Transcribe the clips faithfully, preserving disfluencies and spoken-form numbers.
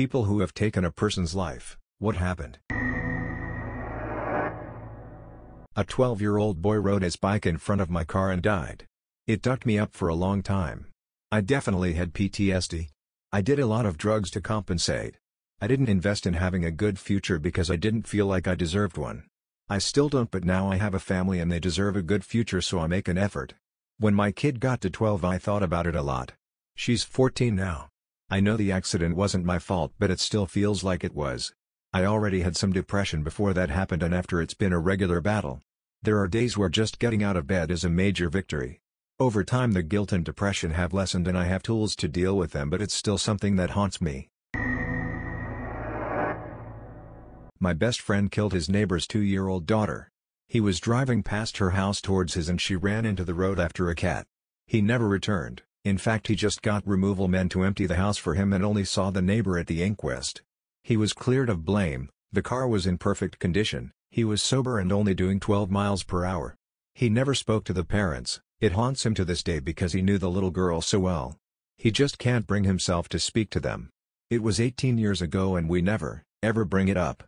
People who have taken a person's life, what happened? A twelve-year-old boy rode his bike in front of my car and died. It ducked me up for a long time. I definitely had P T S D. I did a lot of drugs to compensate. I didn't invest in having a good future because I didn't feel like I deserved one. I still don't, but now I have a family and they deserve a good future, so I make an effort. When my kid got to twelve, I thought about it a lot. She's fourteen now. I know the accident wasn't my fault, but it still feels like it was. I already had some depression before that happened, and after it's been a regular battle. There are days where just getting out of bed is a major victory. Over time the guilt and depression have lessened and I have tools to deal with them, but it's still something that haunts me. My best friend killed his neighbor's two-year-old daughter. He was driving past her house towards his and she ran into the road after a cat. He never returned. In fact, he just got removal men to empty the house for him and only saw the neighbor at the inquest. He was cleared of blame, the car was in perfect condition, he was sober and only doing twelve miles per hour. He never spoke to the parents. It haunts him to this day because he knew the little girl so well. He just can't bring himself to speak to them. It was eighteen years ago and we never, ever bring it up.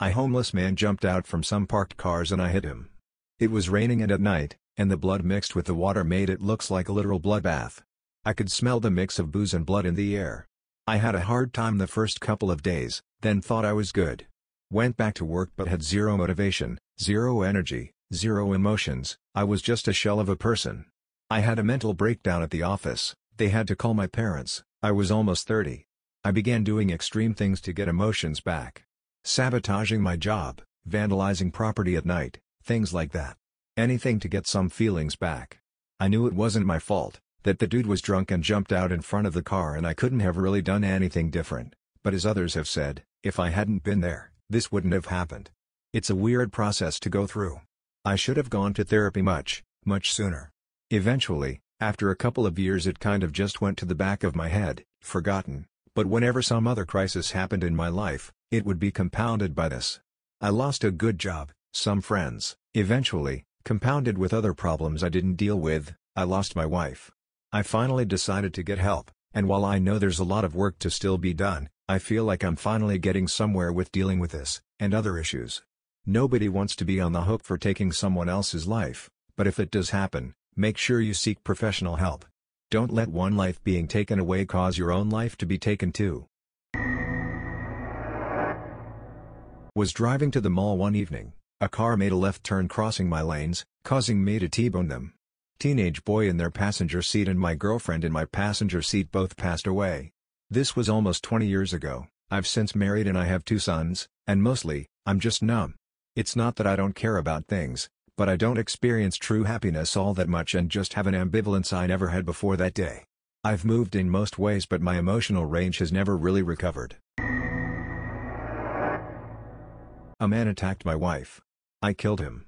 A homeless man jumped out from some parked cars and I hit him. It was raining and at night, and the blood mixed with the water made it look like a literal bloodbath. I could smell the mix of booze and blood in the air. I had a hard time the first couple of days, then thought I was good. Went back to work but had zero motivation, zero energy, zero emotions. I was just a shell of a person. I had a mental breakdown at the office, they had to call my parents. I was almost thirty. I began doing extreme things to get emotions back. Sabotaging my job, vandalizing property at night, things like that. Anything to get some feelings back. I knew it wasn't my fault, that the dude was drunk and jumped out in front of the car and I couldn't have really done anything different, but as others have said, if I hadn't been there, this wouldn't have happened. It's a weird process to go through. I should have gone to therapy much, much sooner. Eventually, after a couple of years, it kind of just went to the back of my head, forgotten, but whenever some other crisis happened in my life, it would be compounded by this. I lost a good job, some friends, eventually, compounded with other problems I didn't deal with, I lost my wife. I finally decided to get help, and while I know there's a lot of work to still be done, I feel like I'm finally getting somewhere with dealing with this, and other issues. Nobody wants to be on the hook for taking someone else's life, but if it does happen, make sure you seek professional help. Don't let one life being taken away cause your own life to be taken too. Was driving to the mall one evening, a car made a left turn crossing my lanes, causing me to T-bone them. Teenage boy in their passenger seat and my girlfriend in my passenger seat both passed away. This was almost twenty years ago. I've since married and I have two sons, and mostly, I'm just numb. It's not that I don't care about things, but I don't experience true happiness all that much and just have an ambivalence I never had before that day. I've moved in most ways but my emotional range has never really recovered. A man attacked my wife. I killed him.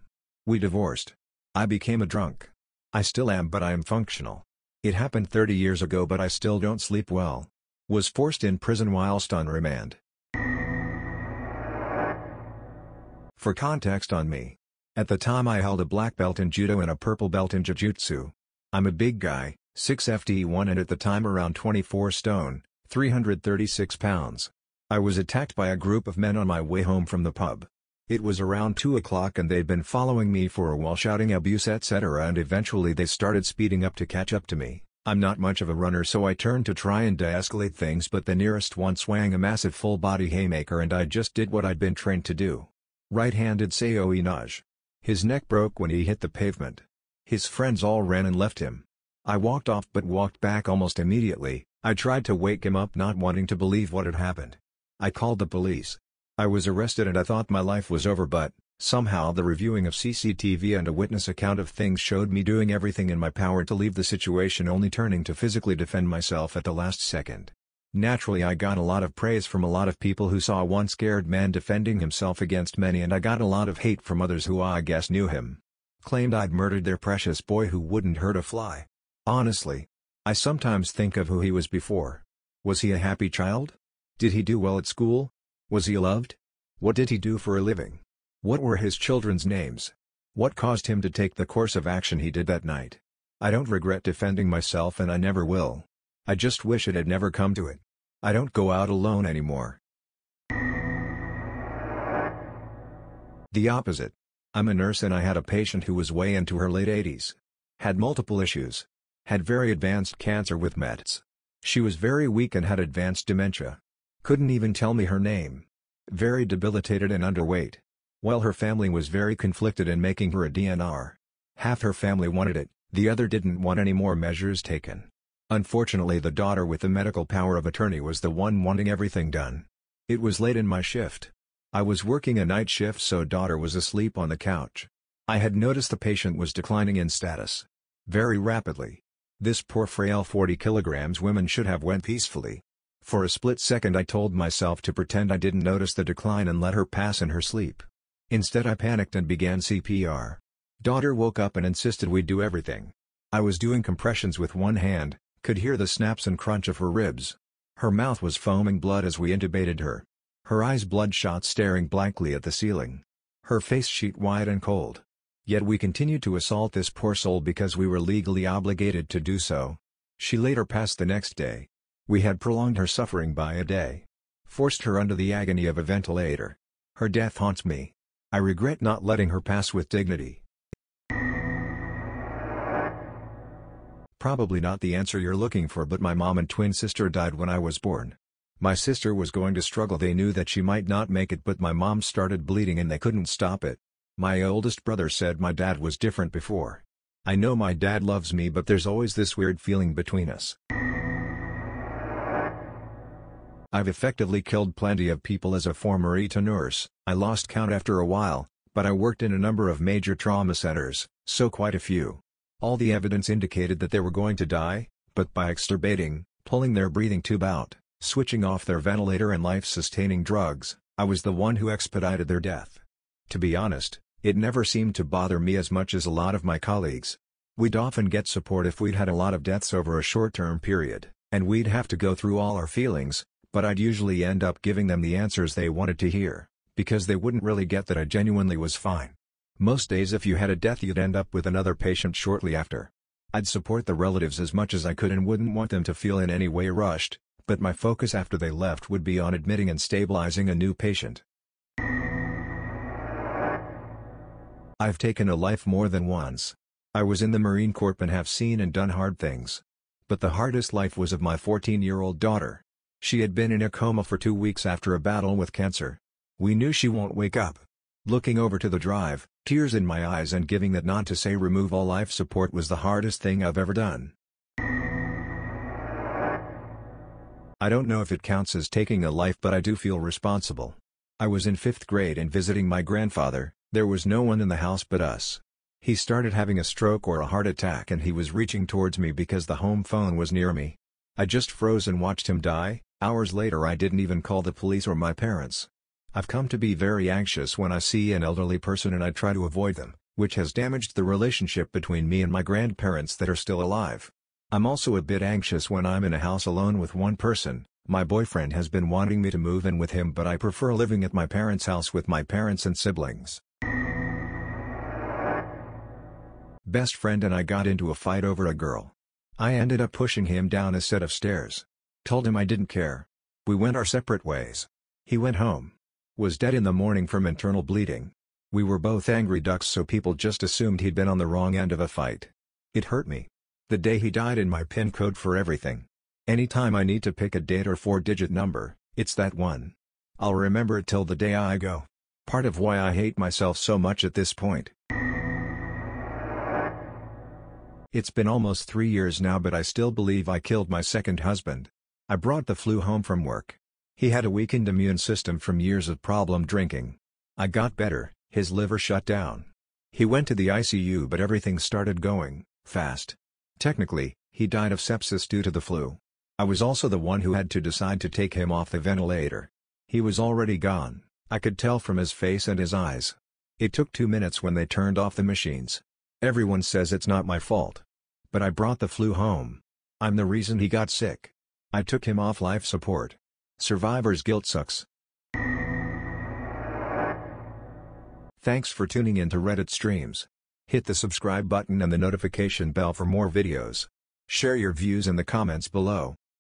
We divorced. I became a drunk. I still am, but I am functional. It happened thirty years ago but I still don't sleep well. Was forced in prison whilst on remand. For context on me. At the time I held a black belt in judo and a purple belt in jiu-jitsu. I'm a big guy, six foot one and at the time around twenty-four stone, three hundred thirty-six pounds. I was attacked by a group of men on my way home from the pub. It was around two o'clock and they'd been following me for a while, shouting abuse et cetera, and eventually they started speeding up to catch up to me. I'm not much of a runner, so I turned to try and de-escalate things, but the nearest one swung a massive full-body haymaker and I just did what I'd been trained to do. Right-handed Saoi Nage. His neck broke when he hit the pavement. His friends all ran and left him. I walked off but walked back almost immediately. I tried to wake him up, not wanting to believe what had happened. I called the police. I was arrested and I thought my life was over, but somehow the reviewing of C C T V and a witness account of things showed me doing everything in my power to leave the situation, only turning to physically defend myself at the last second. Naturally, I got a lot of praise from a lot of people who saw one scared man defending himself against many, and I got a lot of hate from others who I guess knew him. Claimed I'd murdered their precious boy who wouldn't hurt a fly. Honestly, I sometimes think of who he was before. Was he a happy child? Did he do well at school? Was he loved? What did he do for a living? What were his children's names? What caused him to take the course of action he did that night? I don't regret defending myself and I never will. I just wish it had never come to it. I don't go out alone anymore. The opposite. I'm a nurse and I had a patient who was way into her late eighties. Had multiple issues. Had very advanced cancer with mets. She was very weak and had advanced dementia. Couldn't even tell me her name. Very debilitated and underweight. Well, her family was very conflicted in making her a D N R. Half her family wanted it, the other didn't want any more measures taken. Unfortunately, the daughter with the medical power of attorney was the one wanting everything done. It was late in my shift. I was working a night shift, so daughter was asleep on the couch. I had noticed the patient was declining in status. Very rapidly. This poor frail forty kilograms woman should have went peacefully. For a split second I told myself to pretend I didn't notice the decline and let her pass in her sleep. Instead I panicked and began C P R. Daughter woke up and insisted we do everything. I was doing compressions with one hand, could hear the snaps and crunch of her ribs. Her mouth was foaming blood as we intubated her. Her eyes bloodshot, staring blankly at the ceiling. Her face sheet wide and cold. Yet we continued to assault this poor soul because we were legally obligated to do so. She later passed the next day. We had prolonged her suffering by a day. Forced her under the agony of a ventilator. Her death haunts me. I regret not letting her pass with dignity. Probably not the answer you're looking for, but my mom and twin sister died when I was born. My sister was going to struggle. They knew that she might not make it, but my mom started bleeding and they couldn't stop it. My oldest brother said my dad was different before. I know my dad loves me, but there's always this weird feeling between us. I've effectively killed plenty of people as a former E T A nurse. I lost count after a while, but I worked in a number of major trauma centers, so quite a few. All the evidence indicated that they were going to die, but by extubating, pulling their breathing tube out, switching off their ventilator and life-sustaining drugs, I was the one who expedited their death. To be honest, it never seemed to bother me as much as a lot of my colleagues. We'd often get support if we'd had a lot of deaths over a short-term period, and we'd have to go through all our feelings, but I'd usually end up giving them the answers they wanted to hear, because they wouldn't really get that I genuinely was fine. Most days if you had a death you'd end up with another patient shortly after. I'd support the relatives as much as I could and wouldn't want them to feel in any way rushed, but my focus after they left would be on admitting and stabilizing a new patient. I've taken a life more than once. I was in the Marine Corps and have seen and done hard things. But the hardest life was of my fourteen-year-old daughter. She had been in a coma for two weeks after a battle with cancer. We knew she won't wake up. Looking over to the drive, tears in my eyes and giving that nod to say remove all life support was the hardest thing I've ever done. I don't know if it counts as taking a life, but I do feel responsible. I was in fifth grade and visiting my grandfather. There was no one in the house but us. He started having a stroke or a heart attack and he was reaching towards me because the home phone was near me. I just froze and watched him die. Hours later I didn't even call the police or my parents. I've come to be very anxious when I see an elderly person and I try to avoid them, which has damaged the relationship between me and my grandparents that are still alive. I'm also a bit anxious when I'm in a house alone with one person. My boyfriend has been wanting me to move in with him, but I prefer living at my parents' house with my parents and siblings. Best friend and I got into a fight over a girl. I ended up pushing him down a set of stairs. Told him I didn't care. We went our separate ways. He went home. Was dead in the morning from internal bleeding. We were both angry ducks, so people just assumed he'd been on the wrong end of a fight. It hurt me. The day he died in my pin code for everything. Anytime I need to pick a date or four-digit number, it's that one. I'll remember it till the day I go. Part of why I hate myself so much at this point. It's been almost three years now, but I still believe I killed my second husband. I brought the flu home from work. He had a weakened immune system from years of problem drinking. I got better, his liver shut down. He went to the I C U, but everything started going fast. Technically, he died of sepsis due to the flu. I was also the one who had to decide to take him off the ventilator. He was already gone, I could tell from his face and his eyes. It took two minutes when they turned off the machines. Everyone says it's not my fault. But I brought the flu home. I'm the reason he got sick. I took him off life support. Survivor's guilt sucks. Thanks for tuning in to Reddit Streams. Hit the subscribe button and the notification bell for more videos. Share your views in the comments below.